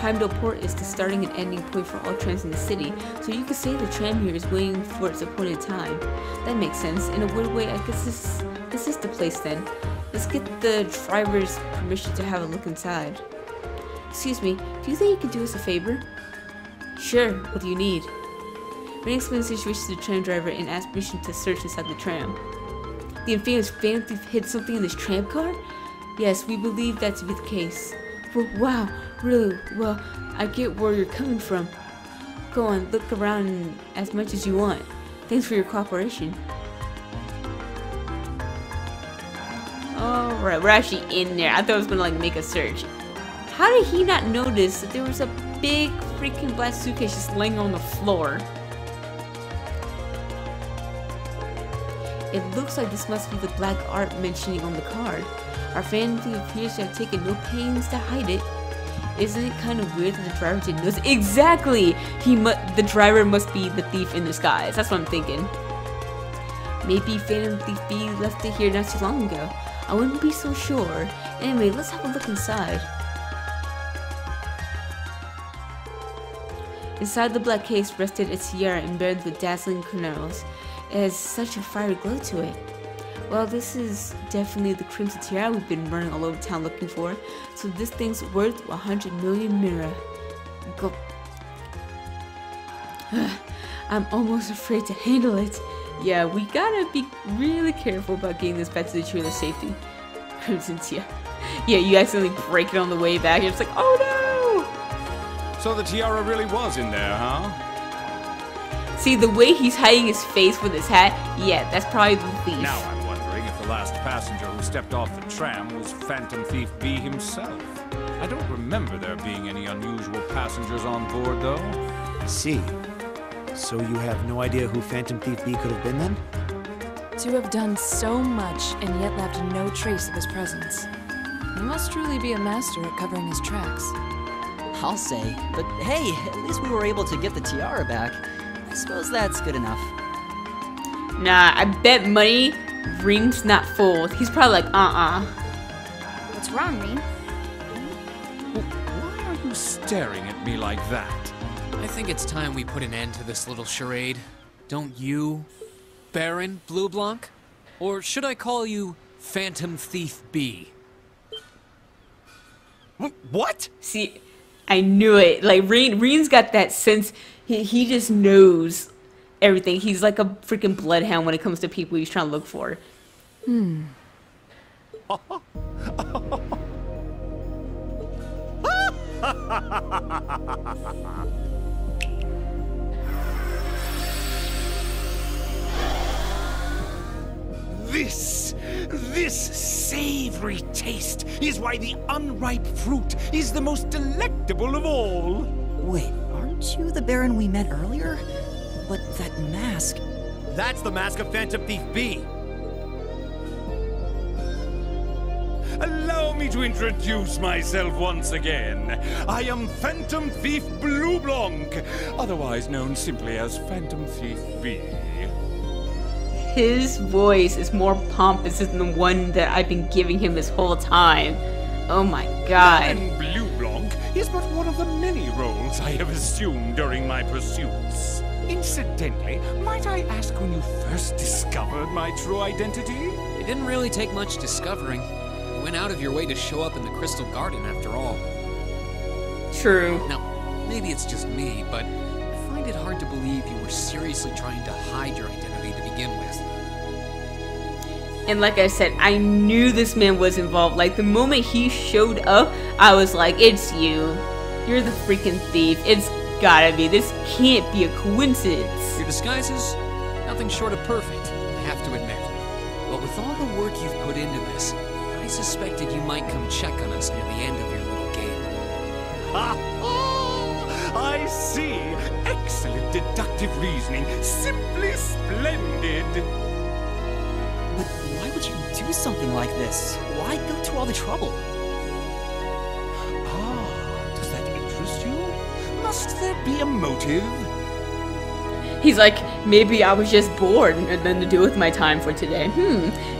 Heimdall Port is the starting and ending point for all trams in the city, so you could say the tram here is waiting for its appointed time. That makes sense. In a weird way, I guess this is the place then. Let's get the driver's permission to have a look inside. Excuse me, do you think you could do us a favor? Sure, what do you need? Rean explains the situation to the tram driver and asks permission to search inside the tram. The infamous Phantom Thief hid something in this tram car? Yes, we believe that to be the case. Well, wow, really? Well, I get where you're coming from. Go on, look around as much as you want. Thanks for your cooperation. Alright, we're actually in there. I thought I was gonna like make a search. How did he not notice that there was a big freaking black suitcase just laying on the floor? It looks like this must be the black art mentioning on the card. Our family appears to have taken no pains to hide it. Isn't it kind of weird that the driver didn't notice? Exactly! The driver must be the thief in disguise. That's what I'm thinking. Maybe Phantom Thief Bee left it here not too long ago. I wouldn't be so sure. Anyway, let's have a look inside. Inside the black case rested a tiara embedded with dazzling cornels. It has such a fiery glow to it. Well, this is definitely the Crimson Tiara we've been running all over town looking for. So this thing's worth 100 million Mira. Go. I'm almost afraid to handle it. Yeah, we gotta be really careful about getting this back to the trailer's safety. Crimson Tiara. Yeah, you accidentally break it on the way back. You're just like, oh no! So the tiara really was in there, huh? See, the way he's hiding his face with his hat, yeah, that's probably the thief. Now I'm wondering if the last passenger who stepped off the tram was Phantom Thief Bee himself. I don't remember there being any unusual passengers on board, though. I see. So you have no idea who Phantom Thief Bee could have been, then? To have done so much and yet left no trace of his presence. He must truly be a master at covering his tracks. I'll say. But hey, at least we were able to get the tiara back. I suppose that's good enough. Nah, I bet money Rean's not fooled. He's probably like, What's wrong, Rean? Why are you staring at me like that? I think it's time we put an end to this little charade. Don't you, Baron Blue Blanc? Or should I call you Phantom Thief Bee? What? See, I knew it. Like Rean's got that sense. He just knows everything. He's like a freaking bloodhound when it comes to people he's trying to look for. Hmm. This savory taste is why the unripe fruit is the most delectable of all. Wait, aren't you the Baron we met earlier? But that mask... That's the mask of Phantom Thief Bee. Allow me to introduce myself once again. I am Phantom Thief Blue Blanc, otherwise known simply as Phantom Thief Bee. His voice is more pompous than the one that I've been giving him this whole time. Oh my god. Baron Blue Blanc is but one of the many roles I have assumed during my pursuits. Incidentally, might I ask when you first discovered my true identity? It didn't really take much discovering. You went out of your way to show up in the Crystal Garden after all. True. Now, maybe it's just me, but I find it hard to believe you were seriously trying to hide your identity to begin with. And like I said, I knew this man was involved. Like, the moment he showed up, I was like, it's you. You're the freaking thief. It's gotta be. This can't be a coincidence. Your disguises? Nothing short of perfect, I have to admit. But with all the work you've put into this, I suspected you might come check on us near the end of your little game. Ha-ha! I see. Excellent deductive reasoning. Simply splendid. But why would you do something like this? Why go to all the trouble? Ah, does that interest you? Must there be a motive? He's like, maybe I was just bored and had nothing to do with my time for today.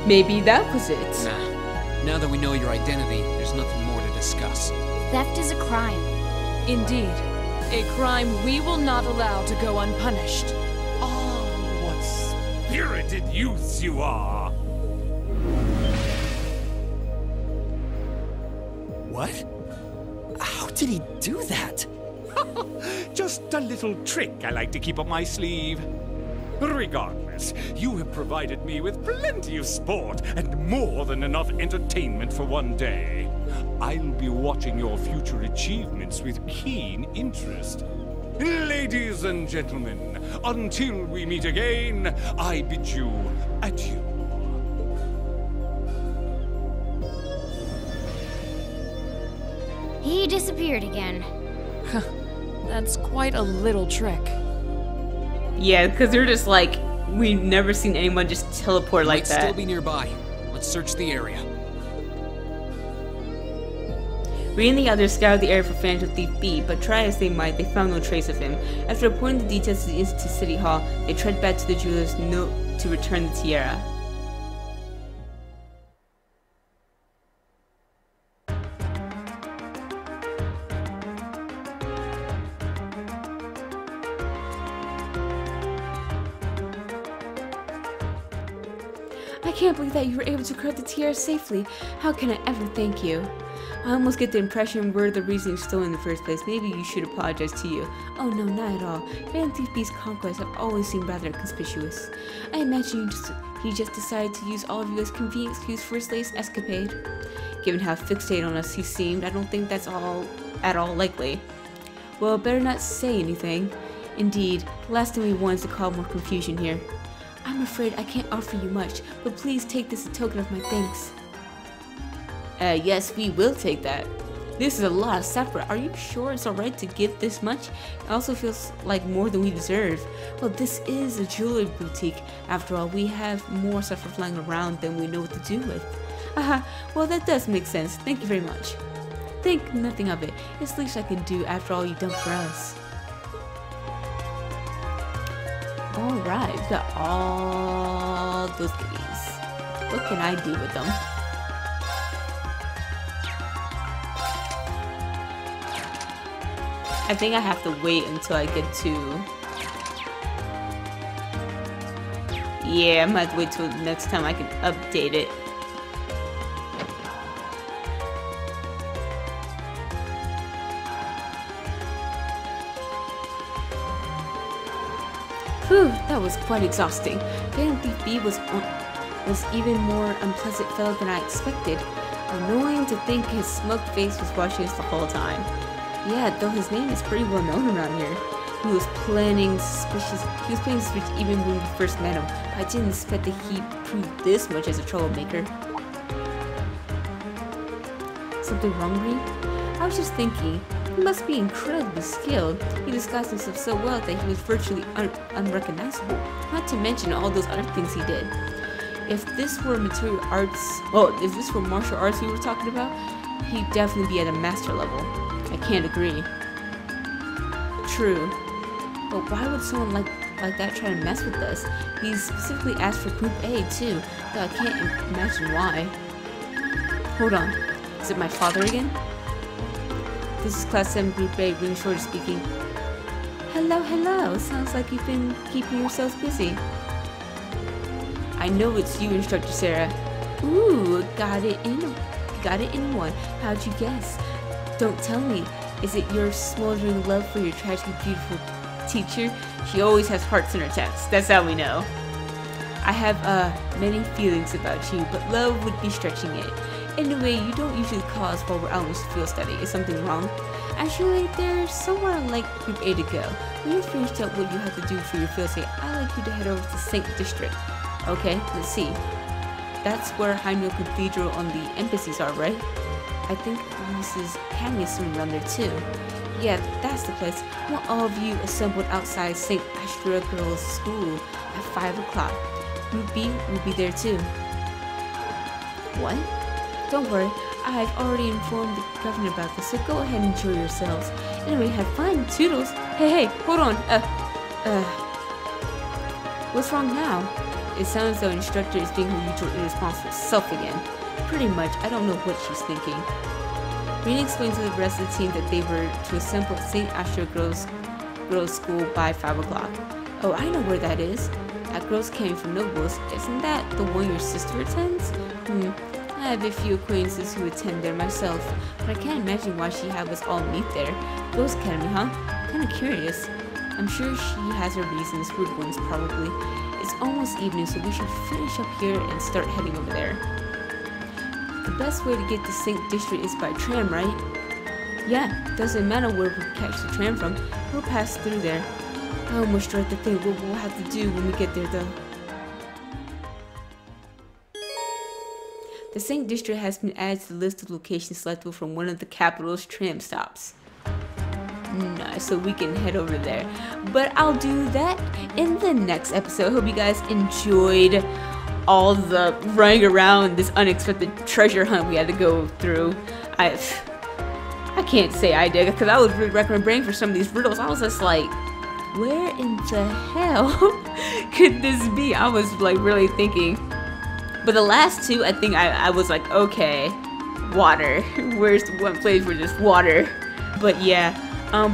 Maybe that was it. Nah, now that we know your identity, there's nothing more to discuss. Theft is a crime. Indeed. A crime we will not allow to go unpunished. Spirited youths you are! What? How did he do that? Just a little trick I like to keep up my sleeve. Regardless, you have provided me with plenty of sport and more than enough entertainment for one day. I'll be watching your future achievements with keen interest. Ladies and gentlemen, until we meet again, I bid you adieu. He disappeared again. Huh. That's quite a little trick. Yeah, because they're just like, we've never seen anyone just teleport like that. Might still be nearby. Let's search the area. Rean and the others scoured the area for Phantom Thief Bee, but try as they might, they found no trace of him. After reporting the details to City Hall, they tread back to the jeweler's note to return the tiara. I can't believe that you were able to corrupt the tiara safely. How can I ever thank you? I almost get the impression we're the reason you're still in the first place. Maybe you should apologize to you. Oh no, not at all. Phantom Thief Bee's conquests have always seemed rather inconspicuous. I imagine he just decided to use all of you as a convenient excuse for his latest escapade. Given how fixated on us he seemed, I don't think that's at all likely. Well, better not say anything. Indeed, the last thing we want is to cause more confusion here. I'm afraid I can't offer you much, but please take this as a token of my thanks. Yes, we will take that. This is a lot of sapphire. Are you sure it's alright to give this much? It also feels like more than we deserve. Well, this is a jewelry boutique. After all, we have more sapphire flying around than we know what to do with. Aha, well that does make sense. Thank you very much. Think nothing of it. It's the least I can do after all you done for us. Alright, we've got all those goodies. What can I do with them? I think I have to wait until I get to... Yeah, I might wait till next time I can update it. Whew, that was quite exhausting. Phantom Thief Bee was even more unpleasant fellow than I expected. Annoying to think his smug face was watching us the whole time. Yeah, though his name is pretty well known around here. He was planning suspicious even when we first met him. I didn't expect that he proved this much as a troublemaker. Something wrong with me? I was just thinking, he must be incredibly skilled. He disguised himself so well that he was virtually unrecognizable, not to mention all those other things he did. If this were martial arts we were talking about, he'd definitely be at a master level. I can't agree. True. But why would someone like that try to mess with us? He specifically asked for Group A too, though I can't imagine why. Hold on. Is it my father again? This is Class 7 Group A, Rean Schwarzer speaking. Hello, hello. Sounds like you've been keeping yourselves busy. I know it's you, Instructor Sarah. Ooh, got it in one. How'd you guess? Don't tell me. Is it your smoldering love for your tragically beautiful teacher? She always has hearts in her chest. That's how we know. I have many feelings about you, but love would be stretching it. Anyway, you don't usually call us while we're out in field study. Is something wrong? Actually, there's somewhere I'd like Group A to go. When you've finished up what you have to do for your field study, I'd like you to head over to Saint District. Okay, let's see. That's where Heimdall Cathedral and the embassies are, right? I think Mrs. Cagney is swimming around there too. Yeah, that's the place. I want all of you assembled outside St. Astra Girls' School at 5 o'clock. Ruby will be there too. What? Don't worry, I've already informed the governor about this, so go ahead and enjoy yourselves. Anyway, have fun, toodles. Hey, hold on. What's wrong now? It sounds though Instructor is being her usual irresponsible self again. Pretty much, I don't know what she's thinking. Rean explained to the rest of the team that they were to assemble at St. Astra Girls' School by 5 o'clock. Oh, I know where that is. That girls came from nobles. Isn't that the one your sister attends? I have a few acquaintances who attend there myself, but I can't imagine why she had us all meet there. Girls' Academy, huh? Kinda curious. I'm sure she has her reasons, rude ones probably. It's almost evening, so we should finish up here and start heading over there. The best way to get to St. District is by tram, right? Yeah, doesn't matter where we catch the tram from, we'll pass through there. I almost dread to think what we'll have to do when we get there though. The St. District has been added to the list of locations selectable from one of the capital's tram stops. Nice, so we can head over there. But I'll do that in the next episode. Hope you guys enjoyed all the running around this unexpected treasure hunt we had to go through. I can't say I did, because I was really wrecking my brain for some of these riddles. I was just like, where in the hell could this be? I was like really thinking. But the last two, I think I was like, okay, water. Where's the one place where there's water? But yeah,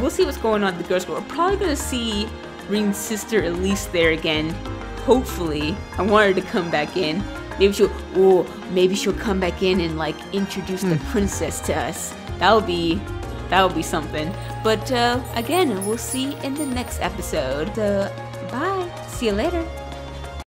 we'll see what's going on at the girls' school. We're probably gonna see Rean's sister at least there again. Hopefully, I want her to come back in. Maybe she'll come back in and like introduce the princess to us. That would be something. But again, we'll see in the next episode. Bye. See you later.